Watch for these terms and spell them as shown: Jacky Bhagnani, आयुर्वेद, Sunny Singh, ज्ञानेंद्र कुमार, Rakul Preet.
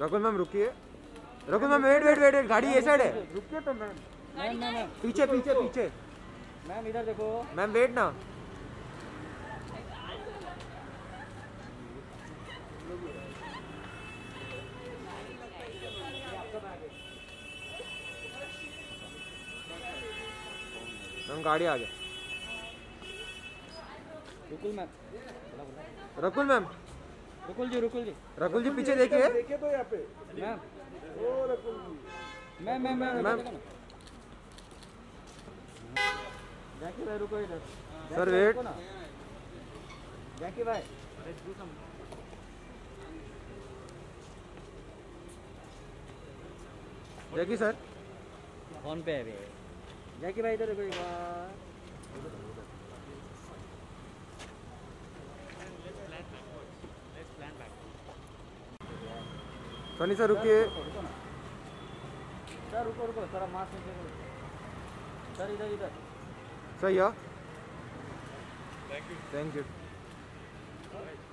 Rakul ma'am रुकिए, Rakul ma'am wait wait wait, गाड़ी ये साइड है, रुकिए तो मैम, पीछे पीछे पीछे मैम, इधर देखो मैम, वेट ना, मैम गाड़ी आ गया। रुकुल मैम, रकुल मैम, रकुल जी, रुकुल जी, रकुल जी पीछे देखिए, देखिए तो यहाँ पे मैम, ओ Rakul ji, ma'am ma'am ma'am, Jackie भाई रुको इधर सर, वेट, जैकी भाई जैकी सर फोन पे है भाई, जैकी भाई इधर रुको, सनी सर रुकिए सर, रुको रुको सर, मास्क नीचे सर, इधर इधर सही है, थैंक यू, थैंक यू।